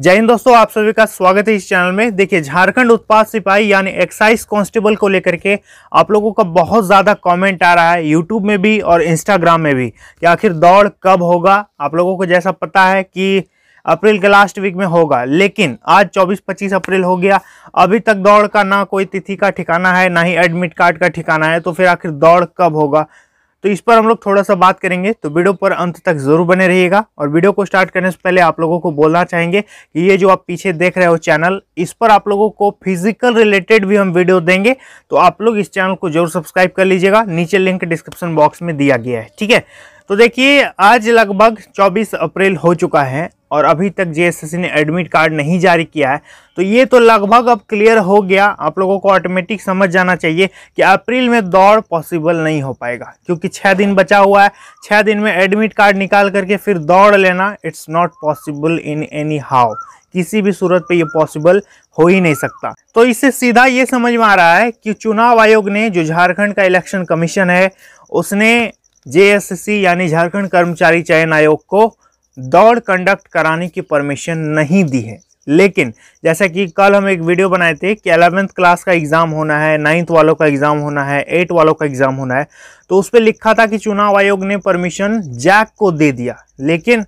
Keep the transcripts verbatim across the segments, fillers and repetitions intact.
जय हिंद दोस्तों, आप सभी का स्वागत है इस चैनल में। देखिए, झारखंड उत्पाद सिपाही यानी एक्साइज कांस्टेबल को लेकर के आप लोगों का बहुत ज़्यादा कमेंट आ रहा है यूट्यूब में भी और इंस्टाग्राम में भी कि आखिर दौड़ कब होगा। आप लोगों को जैसा पता है कि अप्रैल के लास्ट वीक में होगा, लेकिन आज चौबीस पच्चीस अप्रैल हो गया, अभी तक दौड़ का ना कोई तिथि का ठिकाना है, ना ही एडमिट कार्ड का ठिकाना है। तो फिर आखिर दौड़ कब होगा, तो इस पर हम लोग थोड़ा सा बात करेंगे। तो वीडियो पर अंत तक जरूर बने रहिएगा। और वीडियो को स्टार्ट करने से पहले आप लोगों को बोलना चाहेंगे कि ये जो आप पीछे देख रहे हो चैनल, इस पर आप लोगों को फिजिकल रिलेटेड भी हम वीडियो देंगे, तो आप लोग इस चैनल को जरूर सब्सक्राइब कर लीजिएगा। नीचे लिंक डिस्क्रिप्शन बॉक्स में दिया गया है, ठीक है। तो देखिए, आज लगभग चौबीस अप्रैल हो चुका है और अभी तक जेएसएससी ने एडमिट कार्ड नहीं जारी किया है। तो ये तो लगभग अब क्लियर हो गया, आप लोगों को ऑटोमेटिक समझ जाना चाहिए कि अप्रैल में दौड़ पॉसिबल नहीं हो पाएगा, क्योंकि छः दिन बचा हुआ है। छः दिन में एडमिट कार्ड निकाल करके फिर दौड़ लेना, it's not possible in any how, किसी भी सूरत पे ये पॉसिबल हो ही नहीं सकता। तो इससे सीधा ये समझ में आ रहा है कि चुनाव आयोग ने, जो झारखंड का इलेक्शन कमीशन है, उसने जेएसएससी यानी झारखंड कर्मचारी चयन आयोग को दौड़ कंडक्ट कराने की परमिशन नहीं दी है। लेकिन जैसा कि कल हम एक वीडियो बनाए थे कि ग्यारहवीं क्लास का एग्ज़ाम होना है, नाइन्थ वालों का एग्ज़ाम होना है, एट वालों का एग्ज़ाम होना है, तो उस पर लिखा था कि चुनाव आयोग ने परमिशन जैक को दे दिया, लेकिन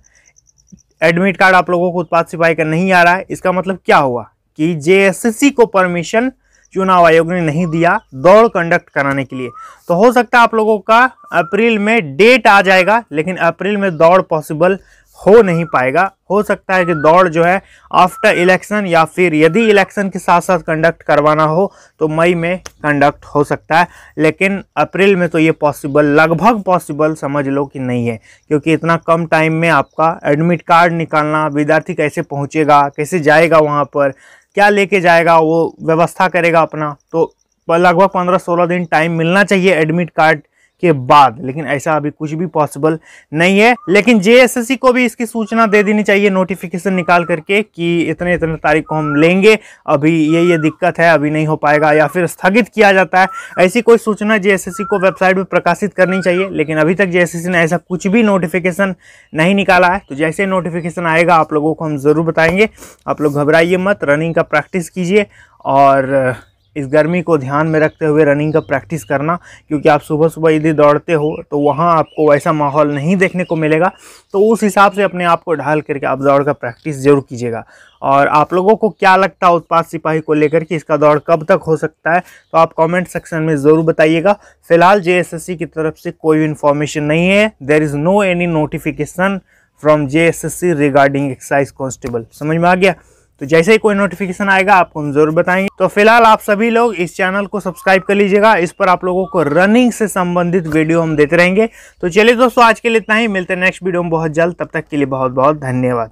एडमिट कार्ड आप लोगों को उत्पाद सिपाही का नहीं आ रहा है। इसका मतलब क्या हुआ कि जेएसएससी को परमिशन चुनाव आयोग ने नहीं दिया दौड़ कंडक्ट कराने के लिए। तो हो सकता है आप लोगों का अप्रैल में डेट आ जाएगा, लेकिन अप्रैल में दौड़ पॉसिबल हो नहीं पाएगा। हो सकता है कि दौड़ जो है आफ्टर इलेक्शन, या फिर यदि इलेक्शन के साथ साथ कंडक्ट करवाना हो तो मई में कंडक्ट हो सकता है, लेकिन अप्रैल में तो ये पॉसिबल, लगभग पॉसिबल समझ लो कि नहीं है, क्योंकि इतना कम टाइम में आपका एडमिट कार्ड निकालना, विद्यार्थी कैसे पहुंचेगा, कैसे जाएगा वहाँ पर, क्या लेके जाएगा, वो व्यवस्था करेगा अपना, तो लगभग पंद्रह सोलह दिन टाइम मिलना चाहिए एडमिट कार्ड के बाद, लेकिन ऐसा अभी कुछ भी पॉसिबल नहीं है। लेकिन जेएसएससी को भी इसकी सूचना दे देनी चाहिए, नोटिफिकेशन निकाल करके कि इतने इतने तारीख को हम लेंगे, अभी ये ये दिक्कत है, अभी नहीं हो पाएगा, या फिर स्थगित किया जाता है। ऐसी कोई सूचना जेएसएससी को वेबसाइट पर प्रकाशित करनी चाहिए, लेकिन अभी तक जेएसएससी ने ऐसा कुछ भी नोटिफिकेशन नहीं निकाला है। तो जैसे नोटिफिकेशन आएगा आप लोगों को हम ज़रूर बताएंगे। आप लोग घबराइए मत, रनिंग का प्रैक्टिस कीजिए, और इस गर्मी को ध्यान में रखते हुए रनिंग का प्रैक्टिस करना, क्योंकि आप सुबह सुबह यदि दौड़ते हो तो वहाँ आपको वैसा माहौल नहीं देखने को मिलेगा। तो उस हिसाब से अपने आप को ढाल करके आप दौड़ का प्रैक्टिस ज़रूर कीजिएगा। और आप लोगों को क्या लगता है उत्पाद सिपाही को लेकर के इसका दौड़ कब तक हो सकता है, तो आप कमेंट सेक्शन में ज़रूर बताइएगा। फिलहाल जेएसएससी की तरफ से कोई इन्फॉर्मेशन नहीं है, there is no any notification from JSSC regarding excise constable. समझ में आ गया? तो जैसे ही कोई नोटिफिकेशन आएगा आपको हम जरूर बताएंगे। तो फिलहाल आप सभी लोग इस चैनल को सब्सक्राइब कर लीजिएगा, इस पर आप लोगों को रनिंग से संबंधित वीडियो हम देते रहेंगे। तो चलिए दोस्तों, आज के लिए इतना ही, मिलते हैं नेक्स्ट वीडियो में बहुत जल्द। तब तक के लिए बहुत बहुत धन्यवाद।